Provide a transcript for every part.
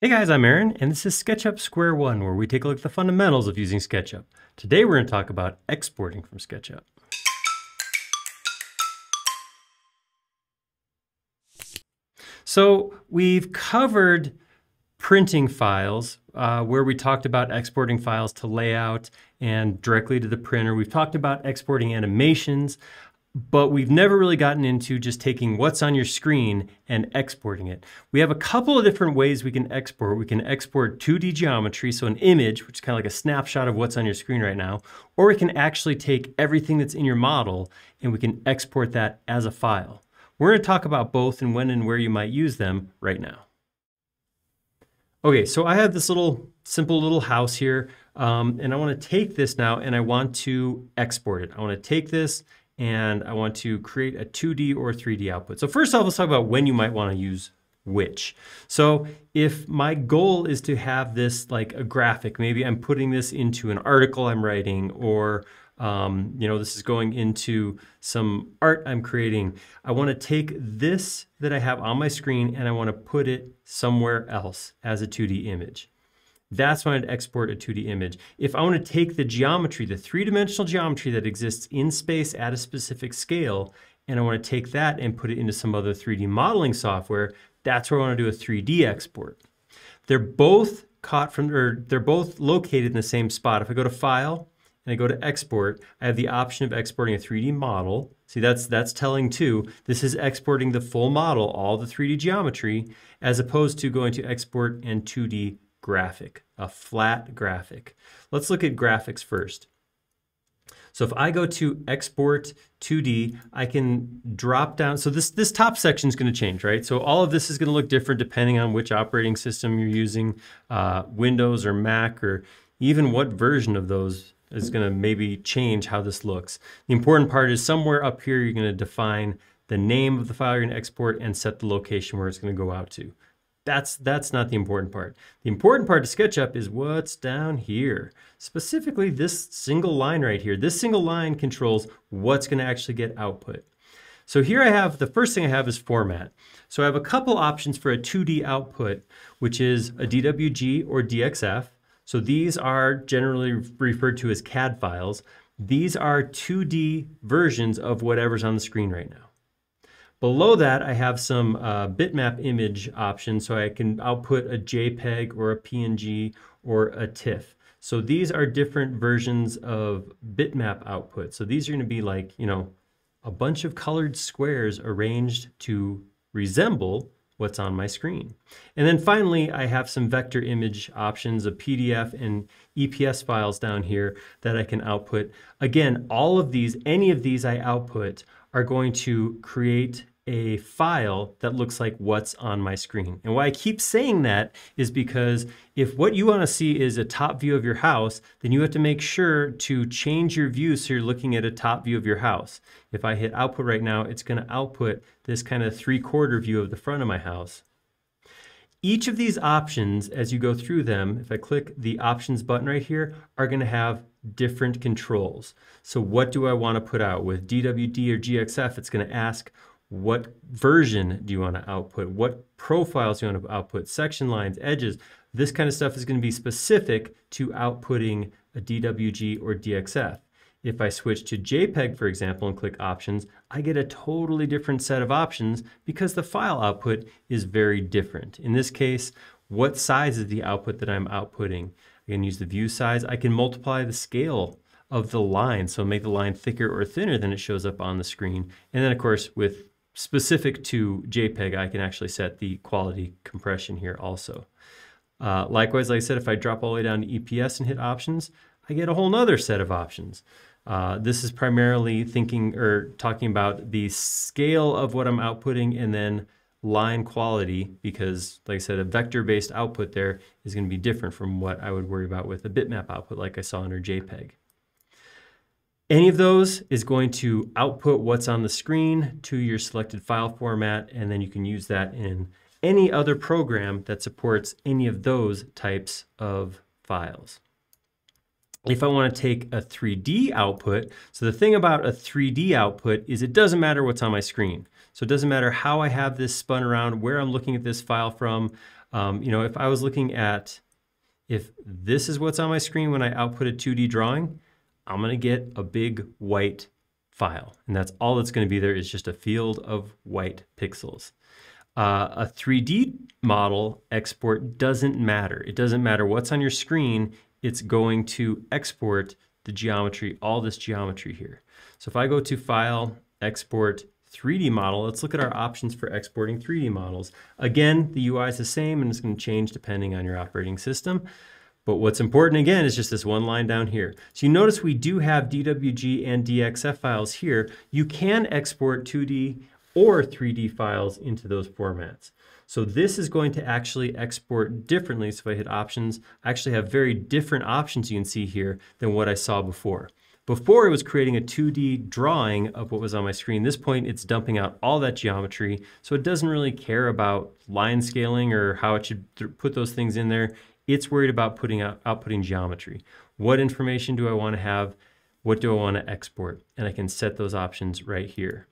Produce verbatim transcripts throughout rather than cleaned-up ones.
Hey guys, I'm Aaron, and this is SketchUp Square One, where we take a look at the fundamentals of using SketchUp. Today we're going to talk about exporting from SketchUp. So we've covered printing files, uh, where we talked about exporting files to layout and directly to the printer. We've talked about exporting animations, but we've never really gotten into just taking what's on your screen and exporting it. We have a couple of different ways we can export. We can export two D geometry, so an image, which is kind of like a snapshot of what's on your screen right now, or we can actually take everything that's in your model and we can export that as a file. We're going to talk about both and when and where you might use them right now. Okay, so I have this little simple little house here, um, and I want to take this now and I want to export it. I want to take this and I want to create a two D or three D output. So first off, let's talk about when you might want to use which. So if my goal is to have this like a graphic, maybe I'm putting this into an article I'm writing, or um, you know, this is going into some art I'm creating. I want to take this that I have on my screen and I want to put it somewhere else as a two D image. That's when I'd export a two D image. If I want to take the geometry, the three-dimensional geometry that exists in space at a specific scale, and I want to take that and put it into some other three D modeling software, that's where I want to do a three D export. They're both caught from, or they're both located in the same spot. If I go to File and I go to Export, I have the option of exporting a three D model. See, that's, that's telling too. This is exporting the full model, all the three D geometry, as opposed to going to Export and two D graphic, a flat graphic. Let's look at graphics first. So if I go to export two D, I can drop down. So this, this top section is going to change, right? So all of this is going to look different depending on which operating system you're using, uh, Windows or Mac, or even what version of those is going to maybe change how this looks. The important part is somewhere up here, you're going to define the name of the file you're going to export and set the location where it's going to go out to. That's, that's not the important part. The important part to SketchUp is what's down here. Specifically, this single line right here. This single line controls what's going to actually get output. So here I have, the first thing I have is format. So I have a couple options for a two D output, which is a D W G or D X F. So these are generally referred to as C A D files. These are two D versions of whatever's on the screen right now. Below that, I have some uh, bitmap image options, so I can output a JPEG or a P N G or a TIFF. So these are different versions of bitmap output. So these are going to be like, you know, a bunch of colored squares arranged to resemble what's on my screen. And then finally, I have some vector image options, a P D F and E P S files down here that I can output. Again, all of these, any of these I output are going to create a file that looks like what's on my screen. And why I keep saying that is because if what you want to see is a top view of your house, then you have to make sure to change your view so you're looking at a top view of your house. If I hit output right now, it's going to output this kind of three-quarter view of the front of my house. Each of these options, as you go through them, if I click the options button right here, are going to have different controls. So what do I want to put out? With D W D or G X F, it's going to ask, what version do you want to output? What profiles do you want to output? Section lines, edges, this kind of stuff is going to be specific to outputting a D W G or D X F. If I switch to JPEG, for example, and click options, I get a totally different set of options because the file output is very different. In this case, what size is the output that I'm outputting? I can use the view size. I can multiply the scale of the line, so make the line thicker or thinner than it shows up on the screen. And then, of course, with specific to JPEG, I can actually set the quality compression here also. Uh, likewise, like I said, if I drop all the way down to E P S and hit options, I get a whole nother set of options. Uh, this is primarily thinking or talking about the scale of what I'm outputting and then line quality, because like I said, a vector-based output there is going to be different from what I would worry about with a bitmap output like I saw under JPEG. Any of those is going to output what's on the screen to your selected file format, and then you can use that in any other program that supports any of those types of files. If I want to take a three D output, so the thing about a three D output is it doesn't matter what's on my screen. So it doesn't matter how I have this spun around, where I'm looking at this file from. Um, you know, if I was looking at, if this is what's on my screen when I output a two D drawing, I'm gonna get a big white file. And that's all that's gonna be there, is just a field of white pixels. Uh, a three D model export doesn't matter. It doesn't matter what's on your screen, it's going to export the geometry, all this geometry here. So if I go to File, Export, three D Model, let's look at our options for exporting three D models. Again, the U I is the same and it's going to change depending on your operating system. But what's important again is just this one line down here. So you notice we do have D W G and D X F files here. You can export two D or three D files into those formats. So this is going to actually export differently. So if I hit options, I actually have very different options you can see here than what I saw before. Before it was creating a two D drawing of what was on my screen. At this point, it's dumping out all that geometry, so it doesn't really care about line scaling or how it should th put those things in there. It's worried about putting out, outputting geometry. What information do I want to have? What do I want to export? And I can set those options right here.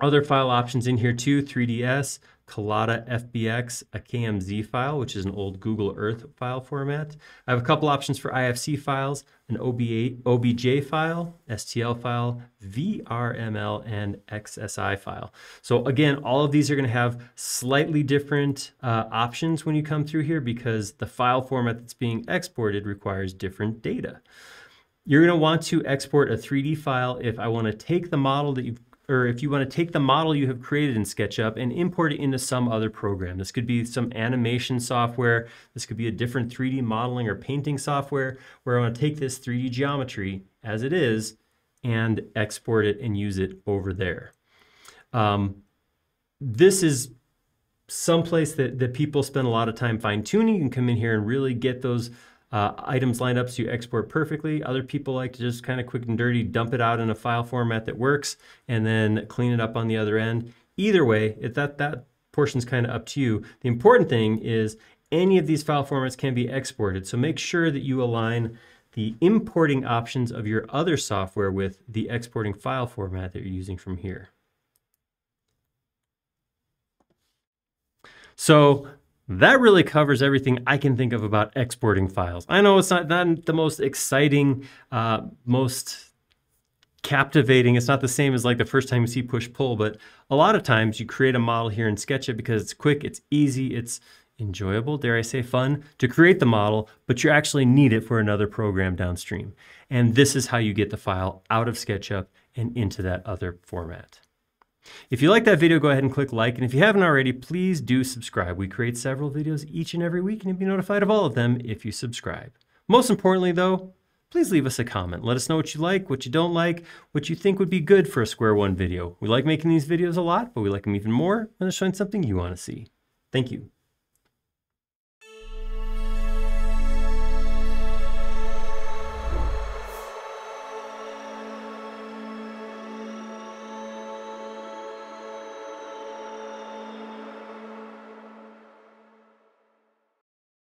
Other file options in here too, three D S, Collada, F B X, a K M Z file, which is an old Google Earth file format. I have a couple options for I F C files, an O B J file, S T L file, V R M L, and X S I file. So again, all of these are going to have slightly different uh, options when you come through here, because the file format that's being exported requires different data. You're going to want to export a three D file if I want to take the model that you've or if you want to take the model you have created in SketchUp and import it into some other program. This could be some animation software. This could be a different three D modeling or painting software, where I want to take this three D geometry as it is and export it and use it over there. Um, this is someplace that, that people spend a lot of time fine-tuning. You can come in here and really get those Uh, items lined up so you export perfectly. Other people like to just kind of quick and dirty dump it out in a file format that works and then clean it up on the other end. Either way, if that, that portion's kind of up to you. The important thing is any of these file formats can be exported. So make sure that you align the importing options of your other software with the exporting file format that you're using from here. So that really covers everything I can think of about exporting files. I know it's not, not the most exciting, uh, most captivating. It's not the same as like the first time you see push-pull, but a lot of times you create a model here in SketchUp because it's quick, it's easy, it's enjoyable, dare I say fun, to create the model, but you actually need it for another program downstream. And this is how you get the file out of SketchUp and into that other format. If you like that video, go ahead and click like, and if you haven't already, please do subscribe. We create several videos each and every week, and you'll be notified of all of them if you subscribe. Most importantly though, please leave us a comment. Let us know what you like, what you don't like, what you think would be good for a Square One video. We like making these videos a lot, but we like them even more when they're showing something you want to see. Thank you.